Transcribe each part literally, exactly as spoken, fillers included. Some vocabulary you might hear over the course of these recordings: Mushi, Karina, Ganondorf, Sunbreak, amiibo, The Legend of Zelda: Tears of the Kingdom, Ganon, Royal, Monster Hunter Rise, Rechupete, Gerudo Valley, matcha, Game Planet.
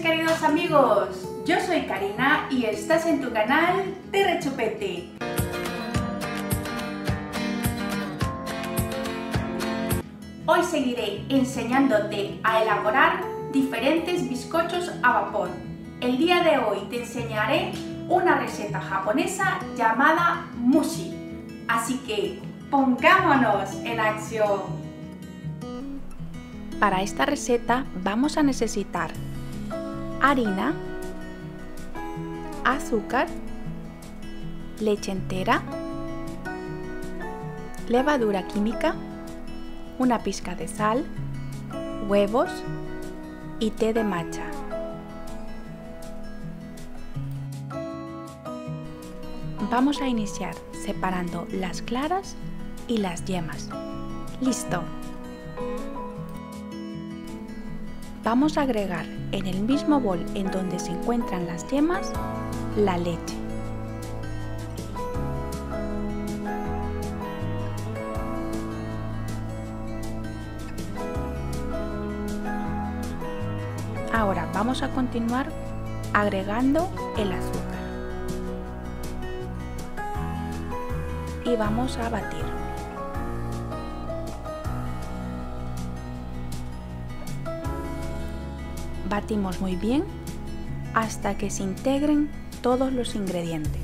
queridos amigos, yo soy Karina y estás en tu canal de Rechupete. Hoy seguiré enseñándote a elaborar diferentes bizcochos a vapor. El día de hoy te enseñaré una receta japonesa llamada Mushi. Así que pongámonos en acción. Para esta receta vamos a necesitar harina, azúcar, leche entera, levadura química, una pizca de sal, huevos y té de matcha. Vamos a iniciar separando las claras y las yemas. ¡Listo! Vamos a agregar en el mismo bol en donde se encuentran las yemas, la leche. Ahora vamos a continuar agregando el azúcar. Y vamos a batir. Batimos muy bien hasta que se integren todos los ingredientes.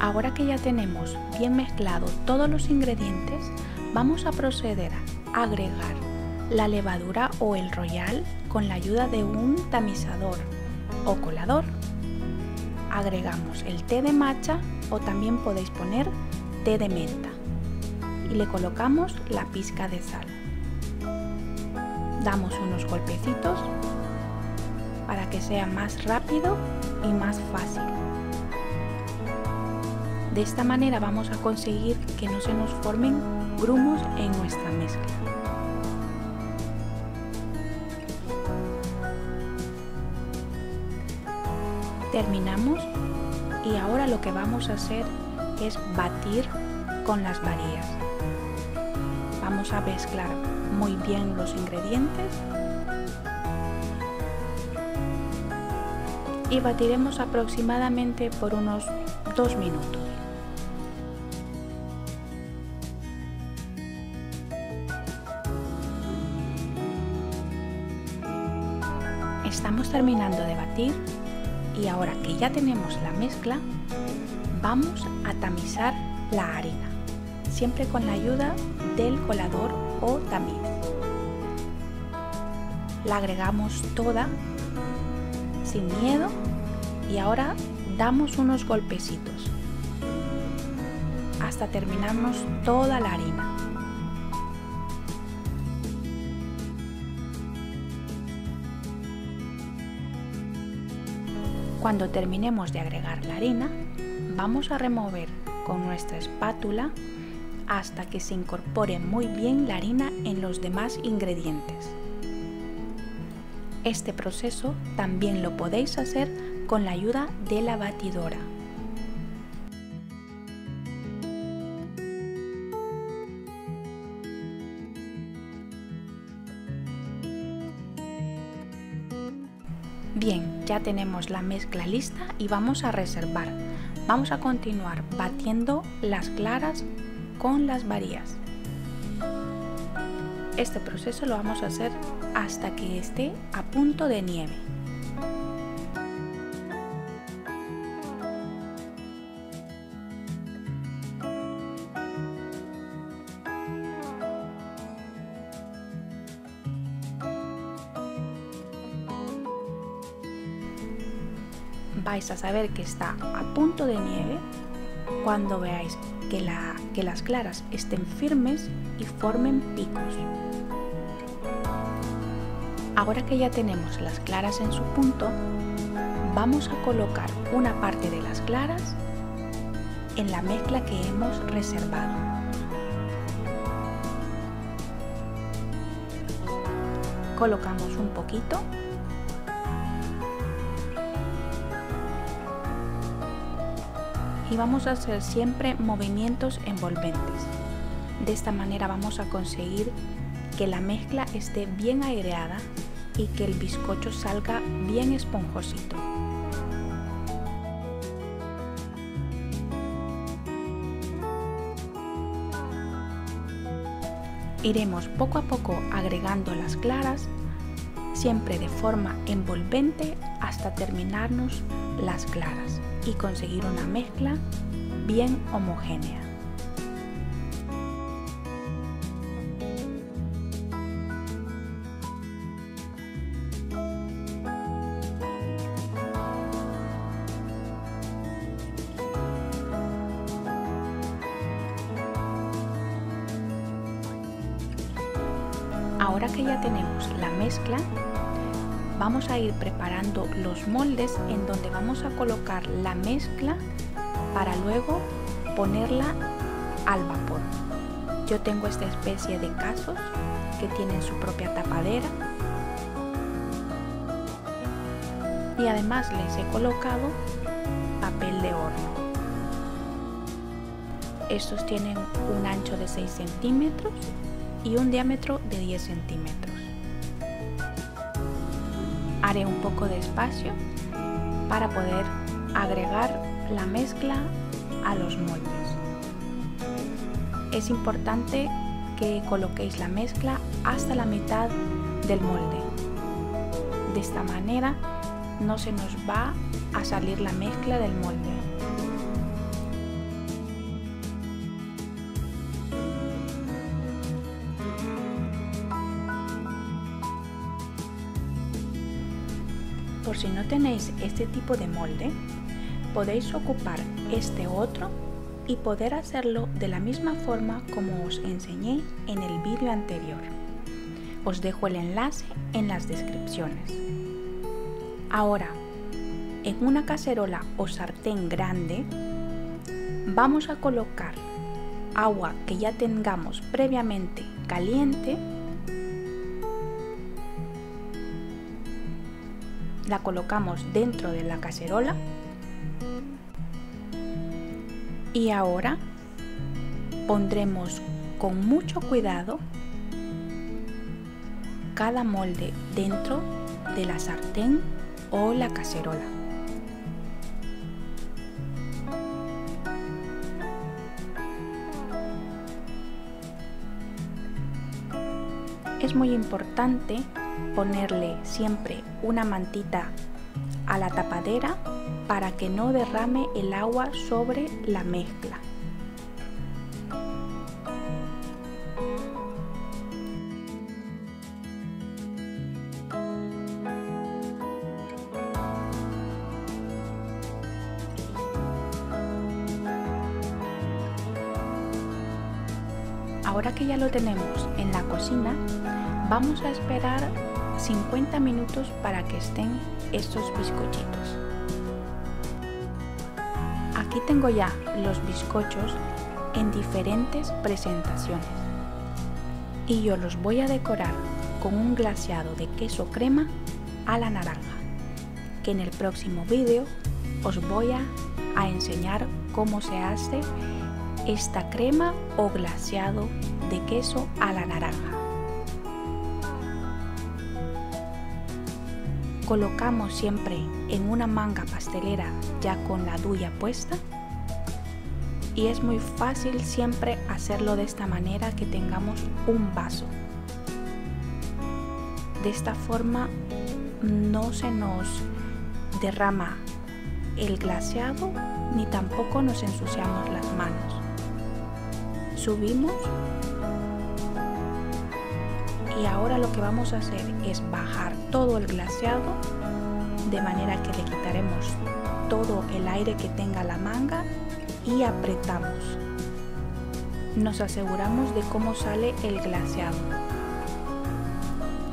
Ahora que ya tenemos bien mezclados todos los ingredientes, vamos a proceder a agregar la levadura o el Royal con la ayuda de un tamizador o colador. Agregamos el té de matcha o también podéis poner té de menta y le colocamos la pizca de sal. Damos unos golpecitos para que sea más rápido y más fácil. De esta manera vamos a conseguir que no se nos formen grumos en nuestra mezcla. Terminamos y ahora lo que vamos a hacer es batir con las varillas. Vamos a mezclar muy bien los ingredientes y batiremos aproximadamente por unos dos minutos. Estamos terminando de batir. Y ahora que ya tenemos la mezcla, vamos a tamizar la harina, siempre con la ayuda del colador o tamiz. La agregamos toda, sin miedo, y ahora damos unos golpecitos hasta terminarnos toda la harina. Cuando terminemos de agregar la harina, vamos a remover con nuestra espátula hasta que se incorpore muy bien la harina en los demás ingredientes. Este proceso también lo podéis hacer con la ayuda de la batidora. Bien, ya tenemos la mezcla lista y vamos a reservar. Vamos a continuar batiendo las claras con las varillas. Este proceso lo vamos a hacer hasta que esté a punto de nieve. Vais a saber que está a punto de nieve cuando veáis que, la, que las claras estén firmes y formen picos. Ahora que ya tenemos las claras en su punto, vamos a colocar una parte de las claras en la mezcla que hemos reservado. Colocamos un poquito. y vamos a hacer siempre movimientos envolventes. De esta manera vamos a conseguir que la mezcla esté bien aireada y que el bizcocho salga bien esponjosito. Iremos poco a poco agregando las claras, siempre de forma envolvente, hasta terminarnos las claras y conseguir una mezcla bien homogénea. Ahora que ya tenemos la mezcla, vamos a ir preparando los moldes en donde vamos a colocar la mezcla para luego ponerla al vapor. Yo tengo esta especie de casos que tienen su propia tapadera y además les he colocado papel de horno. Estos tienen un ancho de seis centímetros y un diámetro de diez centímetros. Haré un poco de espacio para poder agregar la mezcla a los moldes. Es importante que coloquéis la mezcla hasta la mitad del molde. De esta manera no se nos va a salir la mezcla del molde. Por si no tenéis este tipo de molde, podéis ocupar este otro y poder hacerlo de la misma forma como os enseñé en el vídeo anterior. Os dejo el enlace en las descripciones. Ahora, en una cacerola o sartén grande, vamos a colocar agua que ya tengamos previamente caliente. La colocamos dentro de la cacerola y ahora pondremos con mucho cuidado cada molde dentro de la sartén o la cacerola. Es muy importante ponerle siempre una mantita a la tapadera para que no derrame el agua sobre la mezcla. Ahora que ya lo tenemos en la cocina, vamos a esperar cincuenta minutos para que estén estos bizcochitos. Aquí tengo ya los bizcochos en diferentes presentaciones y yo los voy a decorar con un glaseado de queso crema a la naranja, que en el próximo vídeo os voy a, a enseñar cómo se hace esta crema o glaseado de queso a la naranja. Colocamos siempre en una manga pastelera ya con la duya puesta y es muy fácil siempre hacerlo de esta manera, que tengamos un vaso. De esta forma no se nos derrama el glaseado ni tampoco nos ensuciamos las manos. Subimos y ahora lo que vamos a hacer es bajar todo el glaseado, de manera que le quitaremos todo el aire que tenga la manga y apretamos. Nos aseguramos de cómo sale el glaseado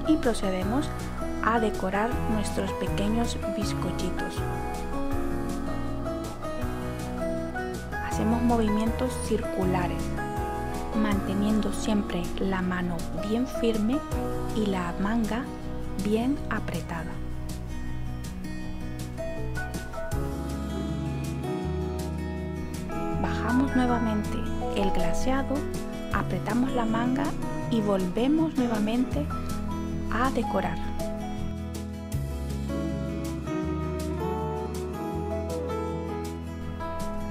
y procedemos a decorar nuestros pequeños bizcochitos. Hacemos movimientos circulares, manteniendo siempre la mano bien firme y la manga bien apretada. nuevamente el glaseado, apretamos la manga y volvemos nuevamente a decorar.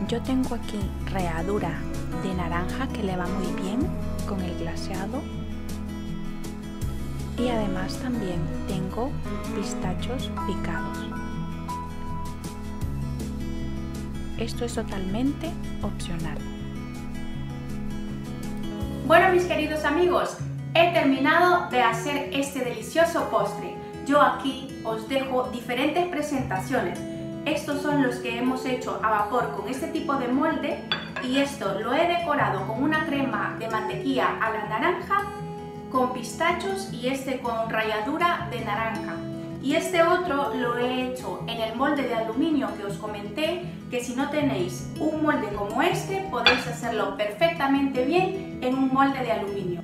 Yo tengo aquí ralladura de naranja que le va muy bien con el glaseado, y además también tengo pistachos picados. Esto es totalmente opcional. Bueno, mis queridos amigos, he terminado de hacer este delicioso postre. Yo aquí os dejo diferentes presentaciones. Estos son los que hemos hecho a vapor con este tipo de molde, y esto lo he decorado con una crema de mantequilla a la naranja, con pistachos, y este con ralladura de naranja. Y este otro lo he hecho en el molde de aluminio que os comenté, que si no tenéis un molde como este, podéis hacerlo perfectamente bien en un molde de aluminio.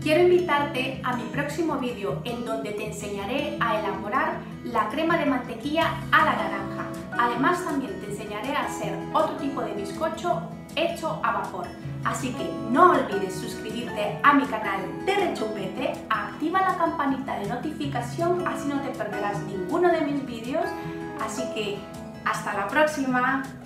Quiero invitarte a mi próximo vídeo, en donde te enseñaré a elaborar la crema de mantequilla a la naranja. Además, también te enseñaré a hacer otro tipo de bizcocho hecho a vapor. Así que no olvides suscribirte a mi canal de Rechupete, activa la campanita de notificación, así no te perderás ninguno de mis vídeos. Así que hasta la próxima.